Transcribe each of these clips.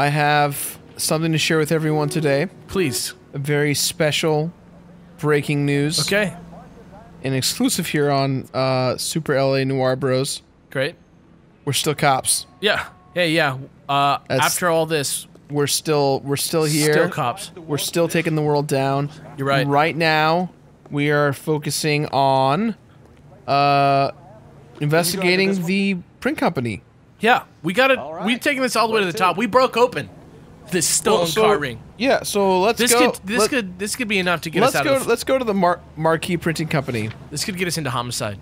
I have something to share with everyone today. Please. A very special breaking news. Okay. An exclusive here on Super LA Noir Bros. Great. We're still cops. Yeah. Hey, yeah. After all this, we're still here. Still cops. We're still taking the world down. You're right. And right now, we are focusing on investigating the print company. Yeah, we got it. Right. We've taken this all the way to the top. We broke open this stolen car ring. Yeah, so let's go. This could be enough to get us out of. Let's go to the Marquee Printing Company. This could get us into homicide.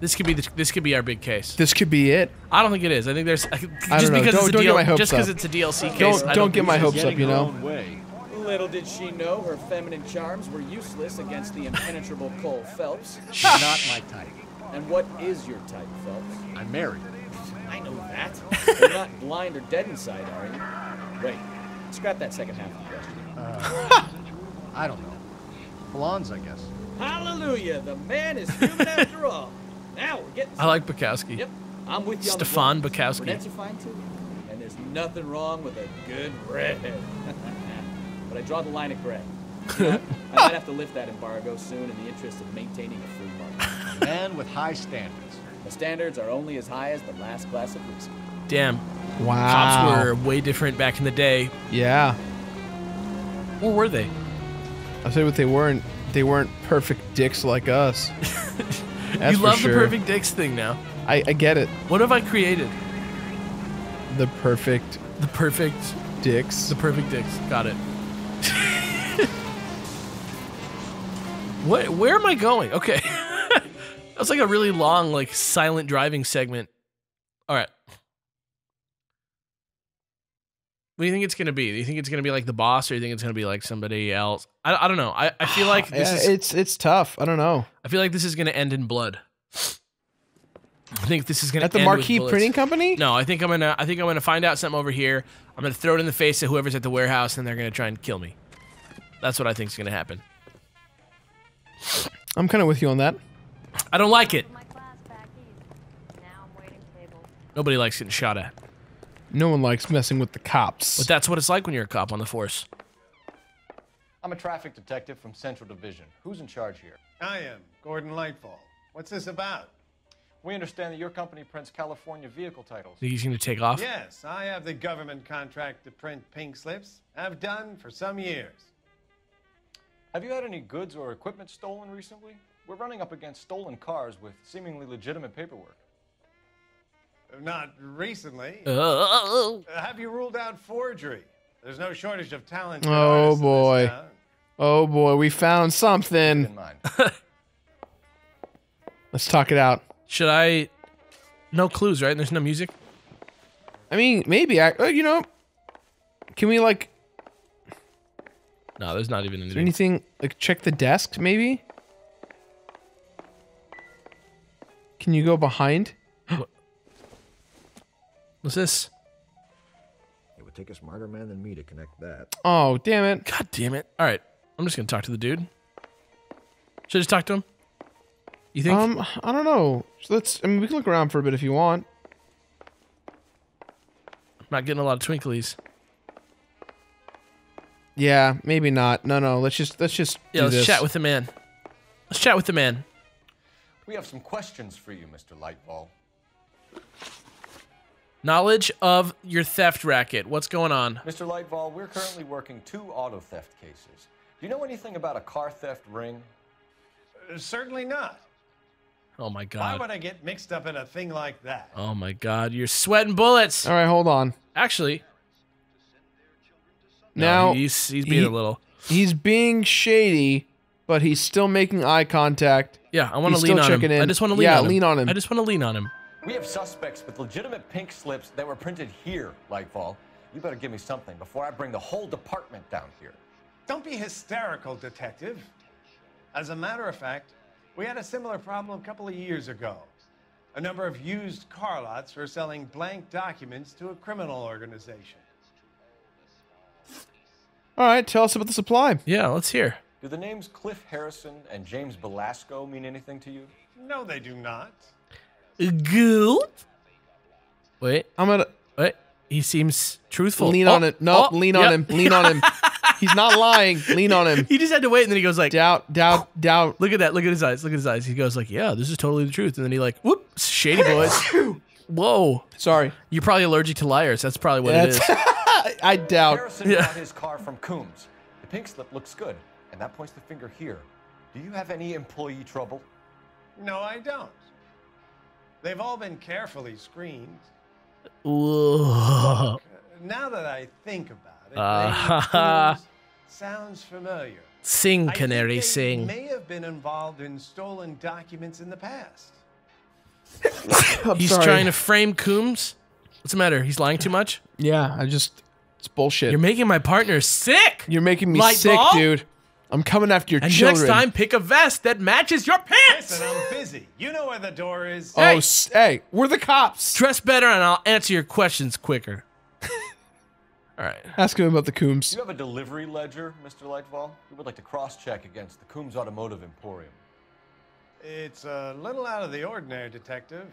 This could be our big case. This could be it. I don't think it is. I think there's just because it's a DLC case. Don't get my hopes up, you know. Little did she know her feminine charms were useless against the impenetrable Cole Phelps. She's not my type. And what is your type, Phelps? I'm married. I know that. You're not blind or dead inside, are you? Wait, scrap that second half of the question. I don't know. Blondes, I guess. Hallelujah! The man is human after all. Now we're getting. I like Bekowsky. Yep, I'm with you. Stefan Bekowsky. That's fine too. And there's nothing wrong with a good red. But I draw the line at gray. I might have to lift that embargo soon in the interest of maintaining a free market. A man with high standards. The standards are only as high as the last glass of whiskey. Damn. Wow. Cops were way different back in the day. Yeah. Or were they? I said what they weren't. They weren't perfect dicks like us. That's you love sure. The perfect dicks thing now. I get it. What have I created? The perfect. The perfect. Dicks. The perfect dicks. Got it. What? Where am I going? Okay. That was like a really long, like, silent driving segment. All right. What do you think it's going to be? Do you think it's going to be like the boss, or do you think it's going to be like somebody else? I don't know. I feel like this is... It's tough. I don't know. I feel like this is going to end in blood. I think this is going to end at the Marquee Printing Company? No, I think I'm gonna find out something over here. I'm gonna throw it in the face of whoever's at the warehouse, and they're gonna try and kill me. That's what I think is gonna happen. I'm kind of with you on that. I don't like it. Nobody likes getting shot at. No one likes messing with the cops. But that's what it's like when you're a cop on the force. I'm a traffic detective from Central Division. Who's in charge here? I am, Gordon Lightfall. What's this about? We understand that your company prints California vehicle titles. He's going to take off? Yes, I have the government contract to print pink slips. I've done for some years. Have you had any goods or equipment stolen recently? We're running up against stolen cars with seemingly legitimate paperwork. Not recently. Have you ruled out forgery? There's no shortage of talent. Oh, boy. Oh, boy. We found something. Keep in mind. Let's talk it out. Should I... No clues, right? There's no music? I mean, maybe. You know... Can we, like... No, there's not even anything. Anything... Like, check the desk, maybe? Can you go behind? What's this? It would take a smarter man than me to connect that. Oh, damn it. God damn it. Alright. I'm just gonna talk to the dude. Should I just talk to him? You think? I don't know. So let's. I mean, we can look around for a bit if you want. I'm not getting a lot of twinklies. Yeah, maybe not. No. Let's just. Yeah, let's chat with the man. Let's chat with the man. We have some questions for you, Mr. Lightball. Knowledge of your theft racket. What's going on, Mr. Lightball? We're currently working 2 auto theft cases. Do you know anything about a car theft ring? Certainly not. Oh my God. Why would I get mixed up in a thing like that? Oh my God, you're sweating bullets. All right, hold on. Actually, now he's being a little. He's being shady, but he's still making eye contact. Yeah, I want to lean on him. I just want to lean on him. Yeah, lean on him. I just want to lean on him. We have suspects with legitimate pink slips that were printed here, Lightfall. You better give me something before I bring the whole department down here. Don't be hysterical, detective. As a matter of fact, we had a similar problem a couple of years ago. A number of used car lots were selling blank documents to a criminal organization. All right, tell us about the supply. Yeah, let's hear. Do the names Cliff Harrison and James Belasco mean anything to you? No, they do not. Good. Wait. I'm gonna. Wait. He seems truthful. Lean on it. No, oh, lean on him. Lean on him. He's not lying. Lean on him. He just had to wait, and then he goes like, doubt. Look at that. Look at his eyes. Look at his eyes. He goes like, yeah, this is totally the truth. And then he like, whoop, shady boys. Whoa. Sorry. You're probably allergic to liars. That's probably what it is. I doubt. Harrison got his car from Coombs. The pink slip looks good, and that points the finger here. Do you have any employee trouble? No, I don't. They've all been carefully screened. Whoa. Now that I think about it, sounds familiar. Sing, Canary, sing. They may have been involved in stolen documents in the past. He's trying to frame Coombs? What's the matter? He's lying too much? Yeah, it's bullshit. You're making my partner sick. You're making me sick, dude. I'm coming after your children. And next time, pick a vest that matches your pants. Listen, I'm busy. You know where the door is. Hey. Oh, hey, we're the cops. Dress better and I'll answer your questions quicker. All right. Ask him about the Coombs. Do you have a delivery ledger, Mr. Lightfall? We would like to cross-check against the Coombs Automotive Emporium. It's a little out of the ordinary, Detective.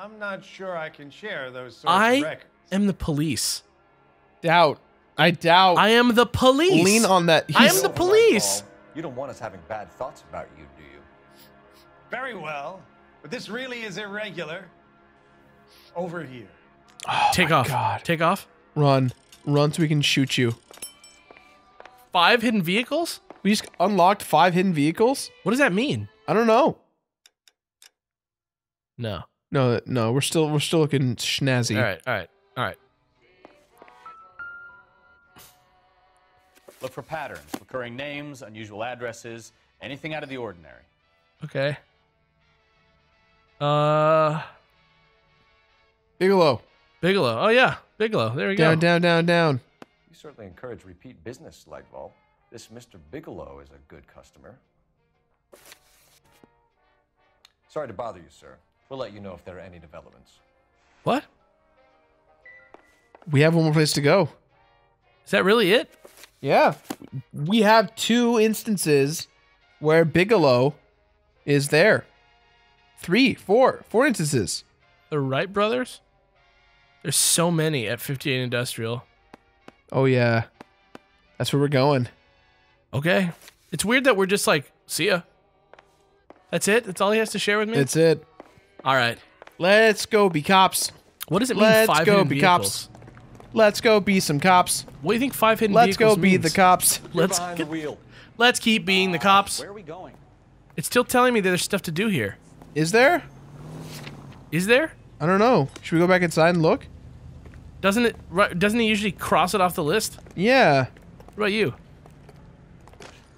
I'm not sure I can share those sorts of records. I am the police. Doubt. I doubt. I am the police. Lean on that. I am the police. You don't want us having bad thoughts about you, do you? Very well. But this really is irregular. Over here. Oh, take off. God. Take off. Run. Run so we can shoot you. 5 hidden vehicles? We just unlocked 5 hidden vehicles? What does that mean? I don't know. No. No, no. We're still looking schnazzy. All right. All right. All right. Look for patterns, recurring names, unusual addresses, anything out of the ordinary. Okay. Bigelow. Bigelow. Oh, yeah. Bigelow. There we go. Down, down, down, down. You certainly encourage repeat business, Lightfall. This Mr. Bigelow is a good customer. Sorry to bother you, sir. We'll let you know if there are any developments. What? We have one more place to go. Is that really it? Yeah, we have 2 instances where Bigelow is there. 3, 4 instances. The Wright brothers? There's so many at 58 Industrial. Oh yeah, that's where we're going. Okay, it's weird that we're just like, see ya. That's it? That's all he has to share with me? That's it. All right. Let's go be cops. What does it mean, 5 hidden vehicles? Cops. Let's go be some cops. What do you think 5 hidden vehicles means? Let's go be the cops. Let's keep being the cops. Where are we going? It's still telling me that there's stuff to do here. Is there? Is there? I don't know. Should we go back inside and look? Doesn't it usually cross it off the list? Yeah. What about you?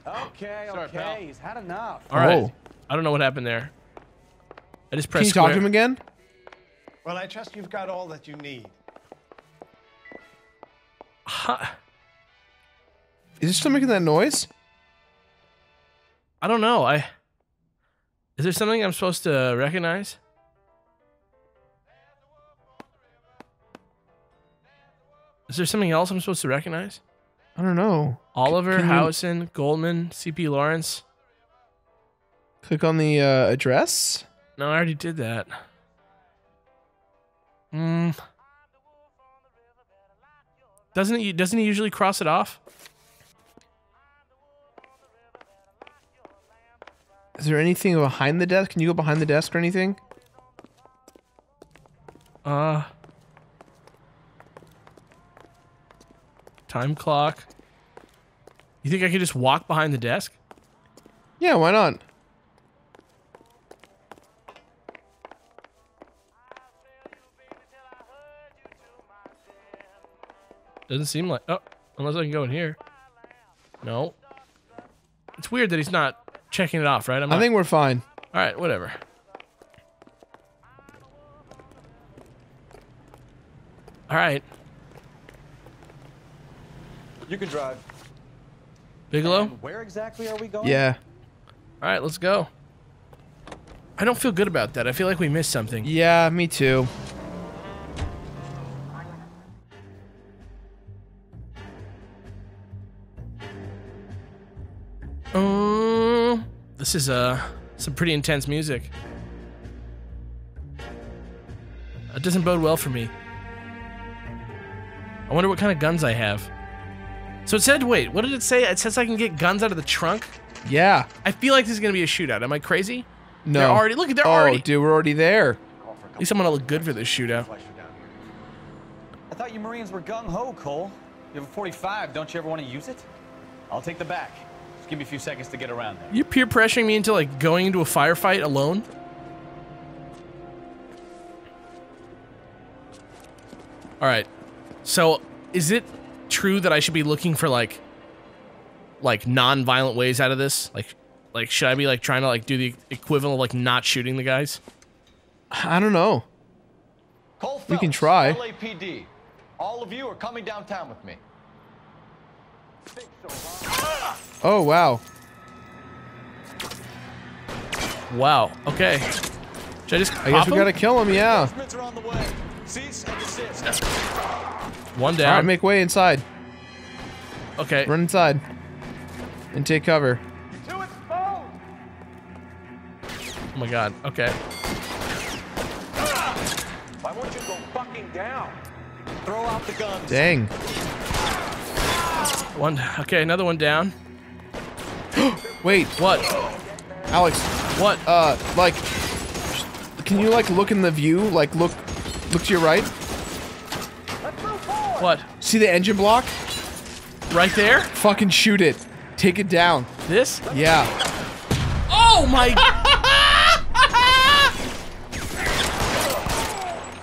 Okay, okay. He's had enough. All right. I don't know what happened there. I just pressed square. Can you talk to him again? Well, I trust you've got all that you need. Is it still making that noise? I don't know. Is there something I'm supposed to recognize? Is there something else I'm supposed to recognize? I don't know. Oliver, Howison, Goldman, C.P. Lawrence. Click on the address? No, I already did that. Hmm. Doesn't he usually cross it off? Is there anything behind the desk? Can you go behind the desk or anything? Time clock. You think I could just walk behind the desk? Yeah, why not? Doesn't seem like... Oh, unless I can go in here. No. It's weird that he's not checking it off, right? I think we're fine. All right, whatever. All right. You can drive. Bigelow? And where exactly are we going? Yeah. All right, let's go. I don't feel good about that. I feel like we missed something. Yeah, me too. This is some pretty intense music. That doesn't bode well for me. I wonder what kind of guns I have. So it said, wait, what did it say? It says I can get guns out of the trunk? Yeah. I feel like this is going to be a shootout. Am I crazy? No. They're already, look, they're already. Oh, dude, we're already there. At least I'm going to look good for this shootout. I thought you Marines were gung-ho, Cole. You have a 45. Don't you ever want to use it? I'll take the back. Just give me a few seconds to get around there. You're peer pressuring me into, like, going into a firefight alone? All right. So, is it true that I should be looking for, like non-violent ways out of this? Like, should I be, like, trying to, like, do the equivalent of, like, not shooting the guys? I don't know. Cole Phelps, we can try. LAPD. All of you are coming downtown with me. Oh, wow. Wow. Okay. Should I just pop him? I guess we gotta kill him, yeah. One down. Alright, make way inside. Okay. Run inside. And take cover. Oh my god, okay. Why won't you go fucking down? Throw out the guns. Dang. One, okay, another one down. Wait, what? Alex. What? Like, can you, like, look in the view? Like, look to your right. What? See the engine block? Right there? Fucking shoot it. Take it down. This? Yeah. Oh my.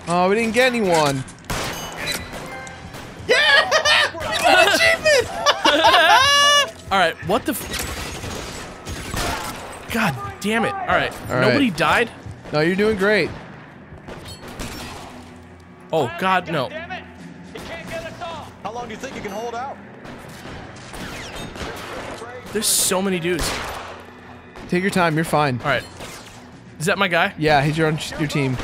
Oh, we didn't get anyone. Yeah! We got an achievement! Alright, what the f. God damn it. Alright, nobody died? No, you're doing great. Oh, God, no. How long do you think you can hold out? There's so many dudes. Take your time, you're fine. Alright. Is that my guy? Yeah, he's on your team.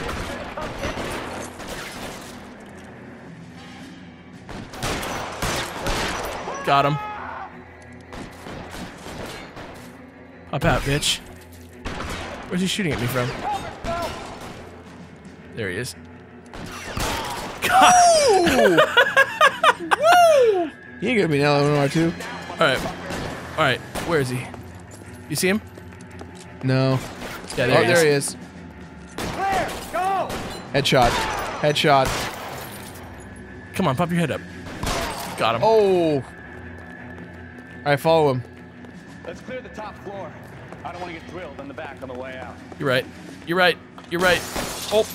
Got him. Up out, bitch. Where's he shooting at me from? There he is. God. Woo! He ain't gonna be an LMR2. Alright. Alright, where is he? You see him? No. Yeah, there he is. There he is. Clear, go! Headshot. Headshot. Come on, pop your head up. Got him. Oh! Alright, follow him. Let's clear the top floor. I don't want to get drilled in the back on the way out. You're right. You're right. You're right. Oh!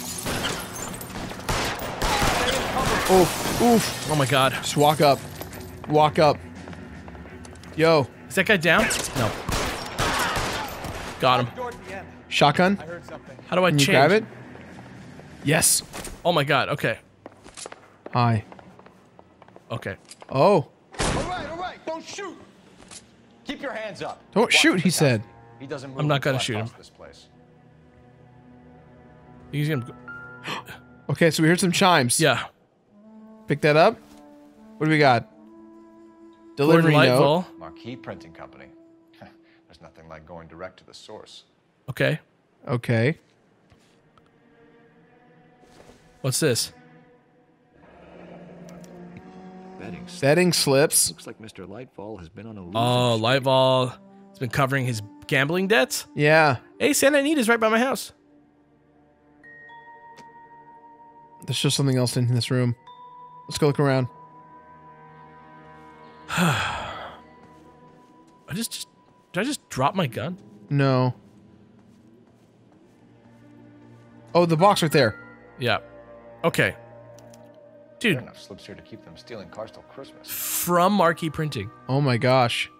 Oof, oof. Oh my god. Just walk up. Walk up. Yo. Is that guy down? No. Got him. Shotgun? How do I change? Can you grab it? Yes. Oh my god, okay. Hi. Okay. Oh. Alright, alright, don't shoot! Keep your hands up. Don't shoot, he said. He doesn't move. I'm not gonna shoot him. He's gonna go. Okay, so we heard some chimes. Yeah. Pick that up. What do we got? Delivery note. Marquee Printing Company. There's nothing like going direct to the source. Okay. Okay. What's this? Betting slips. Looks like Mr. Lightfall has been on a losing streak. Lightfall has been covering his gambling debts? Yeah. Hey, Santa Anita's right by my house. There's just something else in this room. Let's go look around. Did I just drop my gun? No. Oh, the box right there. Yeah. Okay. Dude. There are enough slips here to keep them stealing cars till Christmas. From Marquee Printing. Oh my gosh.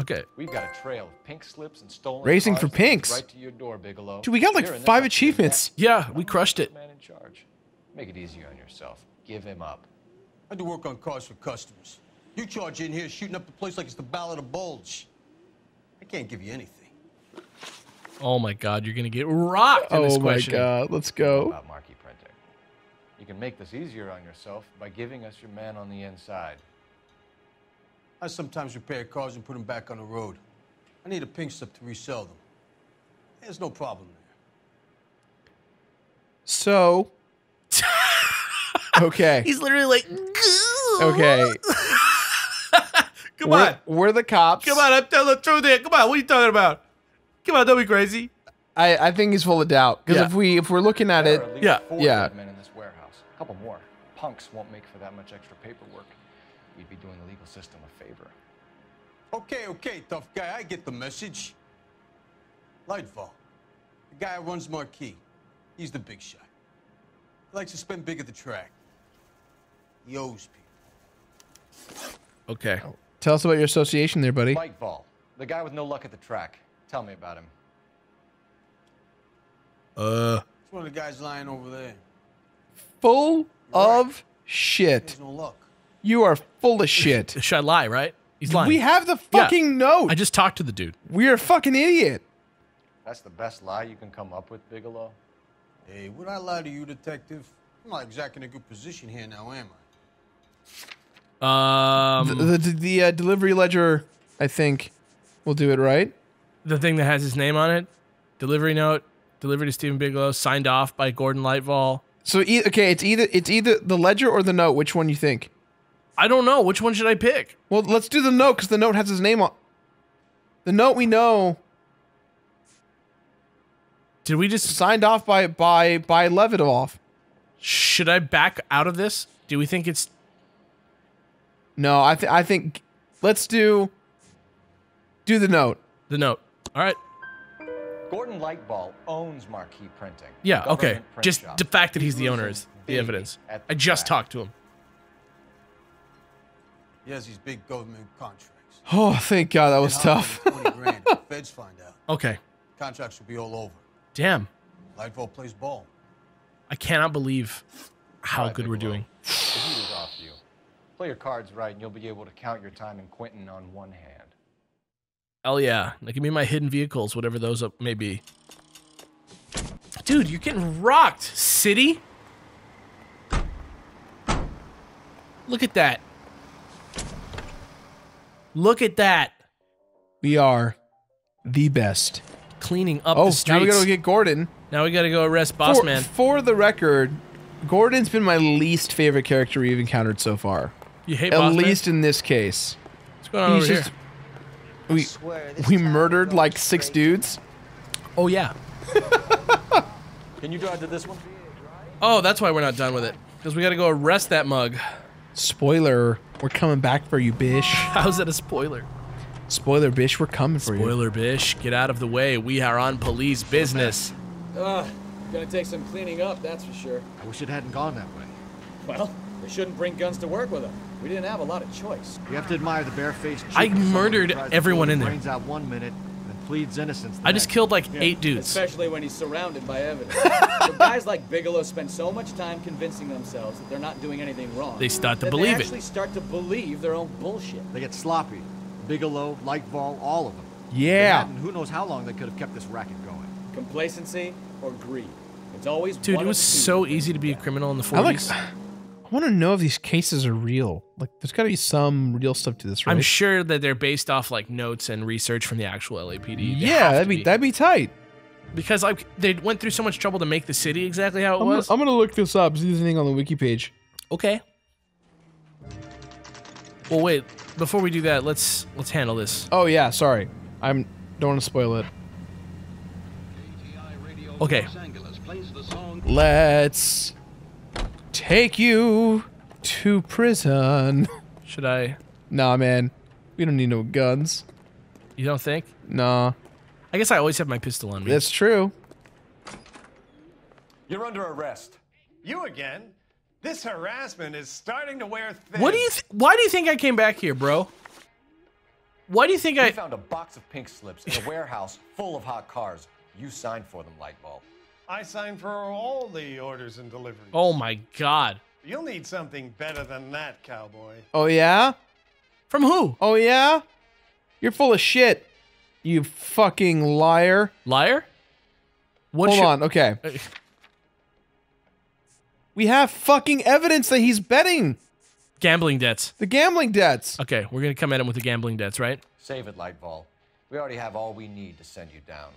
Okay. We've got a trail of pink slips and stolen Racing cars for pinks. Right to your door, Bigelow. Dude, we got like 5 achievements. Yeah, we crushed it. Man in charge. Make it easier on yourself. Give him up. I do work on cars for customers. You charge in here shooting up the place like it's the Ballad of Bulge. I can't give you anything. Oh my god, you're gonna get rocked in this question. Oh my god, let's go. About Marquee Printing. You can make this easier on yourself by giving us your man on the inside. I sometimes repair cars and put them back on the road. I need a pink slip to resell them. There's no problem there. So... Okay. He's literally like, goo. Okay. Come on. We're the cops. Come on, I'm telling the truth here. Come on, what are you talking about? Come on, don't be crazy. I think he's full of doubt. Because if we're looking at it, men in this warehouse. A couple more. Punks won't make for that much extra paperwork. We'd be doing the legal system a favor. Okay, okay, tough guy. I get the message. Lightfall. The guy who runs Marquee. He's the big shot. He likes to spend big at the track. He owes people. Okay. Tell us about your association there, buddy. Lightfall. The guy with no luck at the track. Tell me about him. It's one of the guys lying over there. Full of shit. No luck. You are full of shit. Should I lie, right? He's lying. We have the fucking note. I just talked to the dude. We're a fucking idiot. That's the best lie you can come up with, Bigelow? Hey, would I lie to you, detective? I'm not exactly in a good position here now, am I? The delivery ledger, I think, will do it, right? The thing that has his name on it? Delivery note, delivered to Stephen Bigelow, signed off by Gordon Lightfall. So, okay, it's either the ledger or the note. Which one you think? I don't know. Which one should I pick? Well, let's do the note because the note has his name on. The note we know. Did we just signed off by Levitoff? Should I back out of this? Do we think it's? No, I think let's do the note. The note. All right. Gordon Lightfall owns Marquee Printing. Yeah. Okay. Print just shop. The fact that he's the owner is the evidence. I just talked to him. He has these big government contracts. Oh, thank God, that was tough. 20 grand. The feds find out. Okay. Contracts will be all over. Damn. Lightfall plays ball. I cannot believe how good we're doing. The heat is off you. Play your cards right, and you'll be able to count your time in Quentin on one hand. Hell yeah. Now give me my hidden vehicles, whatever those may be. Dude, you're getting rocked, city. Look at that. Look at that. We are the best. Cleaning up the streets. Now we gotta go get Gordon. Now we gotta go arrest Boss Man. For the record, Gordon's been my least favorite character we've encountered so far. You hate Boss Man? At least in this case. What's going on over here? We murdered like 6 dudes. Oh yeah. Can you drive to this one? Oh, that's why we're not done with it. Because we gotta go arrest that mug. Spoiler, we're coming back for you, bish. How's that a spoiler? Spoiler, bish, we're coming for you. Spoiler, bish, get out of the way. We are on police business. Gonna take some cleaning up, that's for sure. I wish it hadn't gone that way. Well, we shouldn't bring guns to work with them. We didn't have a lot of choice. You have to admire the barefaced. I murdered everyone in there. Brains out one minute, then pleads innocence. I just killed like 8 dudes. Especially when he's surrounded by evidence. So guys like Bigelow spend so much time convincing themselves that they're not doing anything wrong. They start to believe it. They actually start to believe their own bullshit. They get sloppy. Bigelow, Lightfall, all of them. Yeah. And who knows how long they could have kept this racket going. Complacency or greed. It's always. Dude, it was so easy to be a criminal in the 40s. I want to know if these cases are real. Like, there's got to be some real stuff to this, right? I'm sure that they're based off like notes and research from the actual LAPD. Yeah, that'd be tight. Because like they went through so much trouble to make the city exactly how it was. I'm gonna look this up. See if there's anything on the wiki page. Okay. Well, wait. Before we do that, let's handle this. Oh yeah, sorry. I don't want to spoil it. Okay. Let's. Take you to prison. Should I? Nah, man. We don't need no guns. You don't think? Nah. I guess I always have my pistol on me. That's true. You're under arrest. You again? This harassment is starting to wear thin. What do you why do you think I came back here, bro? Why do you think I found a box of pink slips in a warehouse full of hot cars. You signed for them, Lightfall. I signed for all the orders and deliveries. Oh my God. You'll need something better than that, cowboy. Oh yeah? From who? Oh yeah? You're full of shit. You fucking liar. Liar? What? Hold on, okay. We have fucking evidence that he's betting. Gambling debts. The gambling debts. Okay, we're gonna come at him with the gambling debts, right? Save it, Lightfall. We already have all we need to send you down.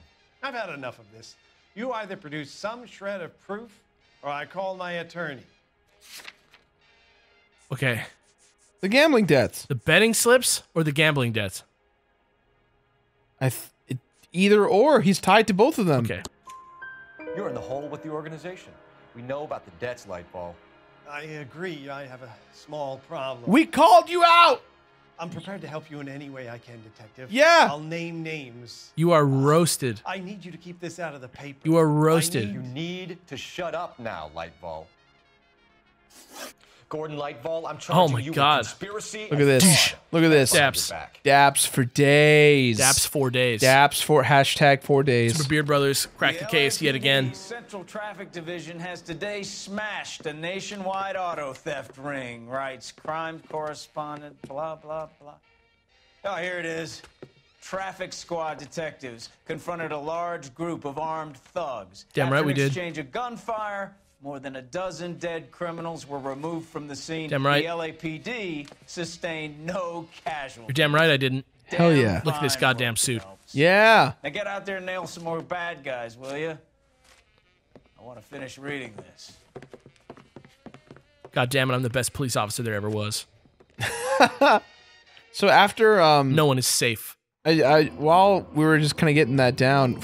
I've had enough of this. You either produce some shred of proof, or I call my attorney. Okay. The gambling debts. The betting slips or the gambling debts? Either or. He's tied to both of them. Okay. You're in the hole with the organization. We know about the debts, Lightfall. I agree. I have a small problem. We called you out! I'm prepared to help you in any way I can, Detective. Yeah! I'll name names. You are roasted. I need you to keep this out of the paper. You are roasted. You need to shut up now, Lightfall. Gordon Lightfall, I'm charging you with conspiracy. Look at this. Look at this. Daps. Daps for days. Daps 4 days. Daps for #4 days. Super Beard Brothers cracked the case yet again. Central Traffic Division has today smashed a nationwide auto theft ring, writes crime correspondent, blah, blah, blah. Oh, here it is. Traffic squad detectives confronted a large group of armed thugs. Damn right we did. After an exchange of gunfire, more than a dozen dead criminals were removed from the scene. Damn right. The LAPD sustained no casualties. You're damn right I didn't. Damn Hell yeah. Look at this goddamn suit. Yeah. Now get out there and nail some more bad guys, will you? I want to finish reading this. God damn it, I'm the best police officer there ever was. So after... no one is safe. While we were just kind of getting that down...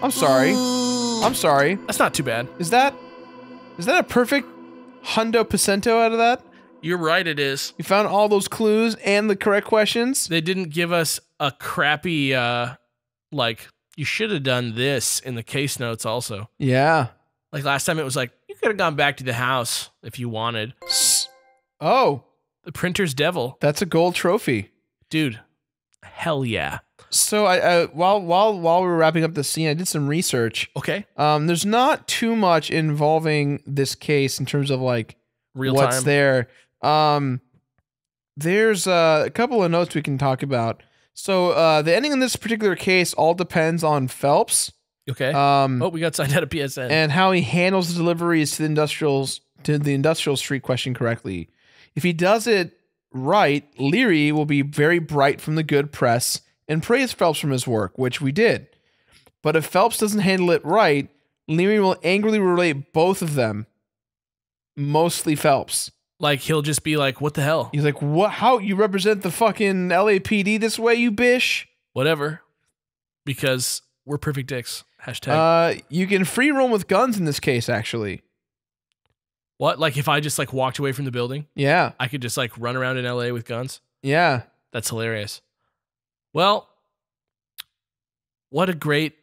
I'm sorry. I'm sorry. That's not too bad. Is that a perfect 100% out of that? You're right, it is. You found all those clues and the correct questions. They didn't give us a crappy, like, you should have done this in the case notes also. Yeah. Like last time it was like, you could have gone back to the house if you wanted. Oh. The printer's devil. That's a gold trophy. Dude, hell yeah. So I while we were wrapping up the scene, I did some research. Okay. There's not too much involving this case in terms of like real what's time. There. There's a couple of notes we can talk about. So the ending in this particular case all depends on Phelps. Okay. Oh, we got signed out of PSN. And how he handles the deliveries to the industrial street question correctly. If he does it right, Leary will be very bright from the good press and praise Phelps from his work, which we did. But if Phelps doesn't handle it right, Leary will angrily relate both of them, mostly Phelps. Like, he'll just be like, what the hell? He's like, what? How you represent the fucking LAPD this way, you bish? Whatever. Because we're perfect dicks. #. You can free roam with guns in this case, actually. What? Like, if I just, like, walked away from the building? Yeah. I could just, like, run around in LA with guns? Yeah. That's hilarious. Well, what a great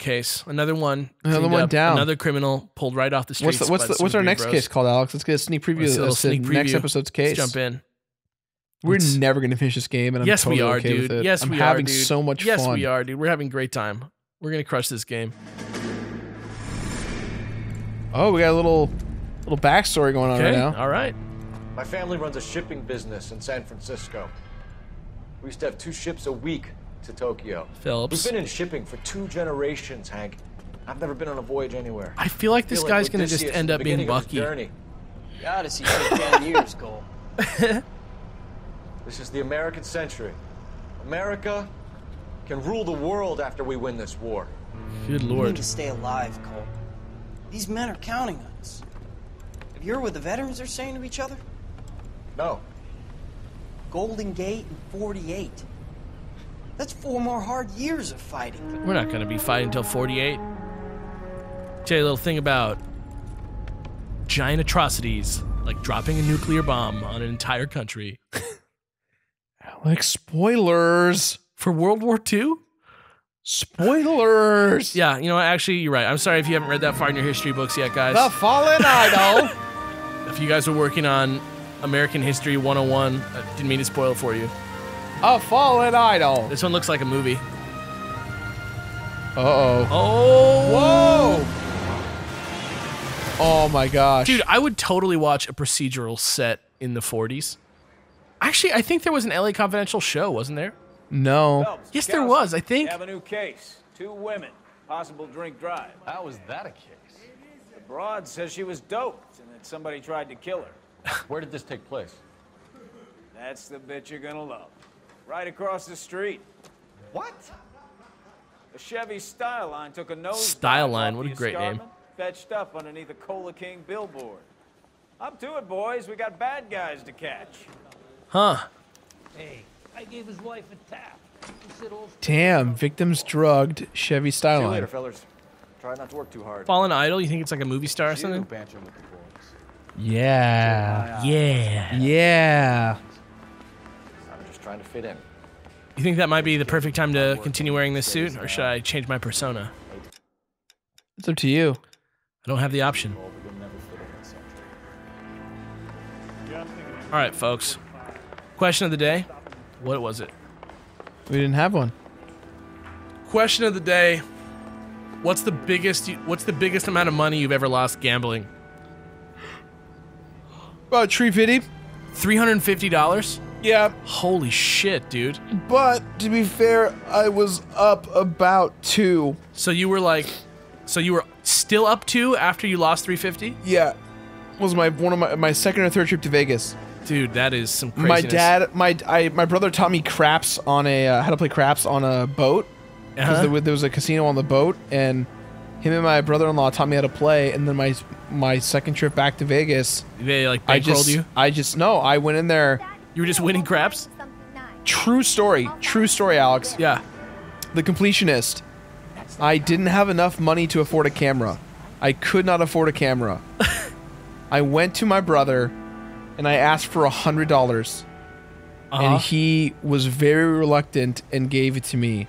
case. Another one. Another one down. Another criminal pulled right off the streets. What's our next case called, Alex? Let's get a sneak preview of the next episode's case. Let's jump in. We're never going to finish this game, and I'm totally okay with it. Yes, we are, dude. Yes, we are, dude. I'm having so much fun. Yes, we are, dude. We're having a great time. We're going to crush this game. Oh, we got a little backstory going on right now. All right. My family runs a shipping business in San Francisco. We used to have 2 ships a week to Tokyo. Phelps. We've been in shipping for 2 generations, Hank. I've never been on a voyage anywhere. I feel like this guy's going to just end up being Bucky. God, is he 10 years, Cole. This is the American century. America can rule the world after we win this war. Good Lord. We need to stay alive, Cole. These men are counting on us. If you're with the veterans, they're saying to each other? No. Golden Gate and 48. That's 4 more hard years of fighting. We're not going to be fighting until 48. Tell you a little thing about giant atrocities, like dropping a nuclear bomb on an entire country. Alex, spoilers. For World War II? Spoilers. Yeah, you know what? Actually, you're right. I'm sorry if you haven't read that far in your history books yet, guys. The Fallen Idol. If you guys are working on American History 101. I didn't mean to spoil for you. A Fallen Idol. This one looks like a movie. Uh-oh. Oh. Whoa. Oh, my gosh. Dude, I would totally watch a procedural set in the 40s. Actually, I think there was an LA Confidential show, wasn't there? No. Phelps, yes, there was, I think. Have a new case. 2 women. Possible drink drive. How was that a case? The broad says she was doped and that somebody tried to kill her. Where did this take place? That's the bit you're gonna love. Right across the street. What? The Chevy Style Line took a nosedive. Style Line, what a great name. Fetched up underneath a Cola King billboard. Up to it, boys. We got bad guys to catch. Huh. Hey, I gave his wife a tap. Damn, victims drugged. Chevy Style Line. See you later, fellas. Try not to work too hard. Fallen Idol? You think it's like a movie star or something? Yeah. Yeah. Yeah. I'm just trying to fit in. You think that might be the perfect time to continue wearing this suit, or should I change my persona? It's up to you. I don't have the option. Alright, folks. Question of the day. What was it? We didn't have one. Question of the day. What's the biggest amount of money you've ever lost gambling? About $350. $350? Yeah. Holy shit, dude. But to be fair, I was up about 2. So you were like, so you were still up 2 after you lost $350? Yeah. Was my second or third trip to Vegas. Dude, that is some craziness. My brother taught me craps on a how to play craps on a boat. Because there was a casino on the boat, and him and my brother-in-law taught me how to play. And then my second trip back to Vegas, they like bankrolled you. I went in there. You were just winning craps. True story, Alex. Yeah, the completionist. I didn't have enough money to afford a camera. I could not afford a camera. I went to my brother, and I asked for $100, and he was very reluctant and gave it to me.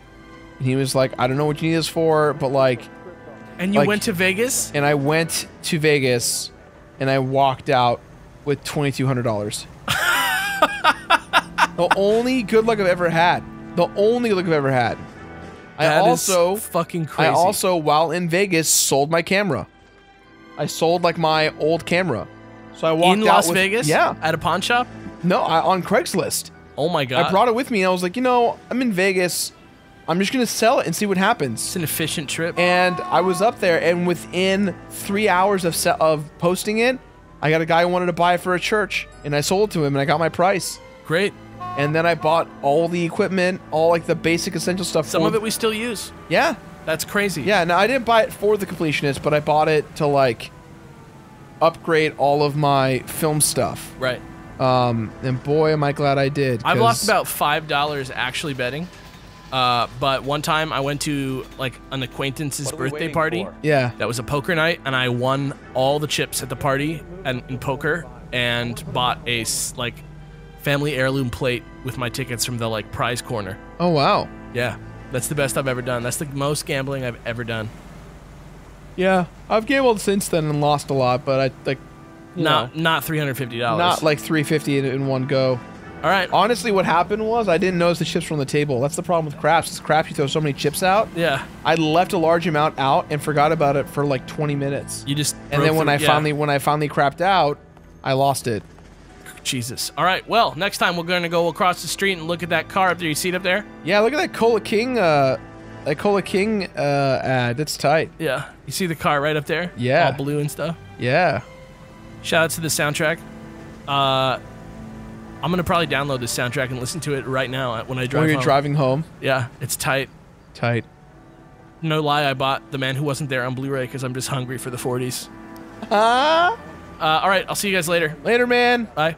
And he was like, I don't know what you need this for, but like... And you went to Vegas? And I went to Vegas, and I walked out with $2,200. The only good luck I've ever had. The only good luck I've ever had. That is fucking crazy. I also, while in Vegas, sold my camera. I sold like my old camera. So I walked out Las Vegas? Yeah. At a pawn shop? No, on Craigslist. Oh my god. I brought it with me, and I was like, you know, I'm in Vegas... I'm just gonna sell it and see what happens. It's an efficient trip. And I was up there, and within 3 hours of posting it, I got a guy who wanted to buy it for a church, and I sold it to him, and I got my price. Great. And then I bought all the equipment, all like the basic essential stuff. Some of it we still use. Yeah. That's crazy. Yeah. Now I didn't buy it for the completionist, but I bought it to like upgrade all of my film stuff. Right. And boy, am I glad I did. I've lost about $5 actually betting. But one time I went to like an acquaintance's birthday party. Yeah. That was a poker night, and I won all the chips at the party and in poker, and bought a like family heirloom plate with my tickets from the like prize corner. Oh wow. Yeah. That's the best I've ever done. That's the most gambling I've ever done. Yeah. I've gambled since then and lost a lot, but I like not $350. Not like $350 in one go. All right. Honestly, what happened was I didn't notice the chips from the table. That's the problem with craps. It's craps, you throw so many chips out. Yeah. I left a large amount out and forgot about it for like 20 minutes. You just and then when I finally crapped out, I lost it. Jesus. All right. Well, next time we're gonna go across the street and look at that car up there. You see it up there? Yeah. Look at that Cola King. That Cola King ad. That's tight. Yeah. You see the car right up there? Yeah. All blue and stuff. Yeah. Shout out to the soundtrack. I'm gonna probably download this soundtrack and listen to it right now when I drive home. When you're driving home? Yeah, it's tight. Tight. No lie, I bought The Man Who Wasn't There on Blu-ray because I'm just hungry for the 40s. Alright, I'll see you guys later. Later, man. Bye.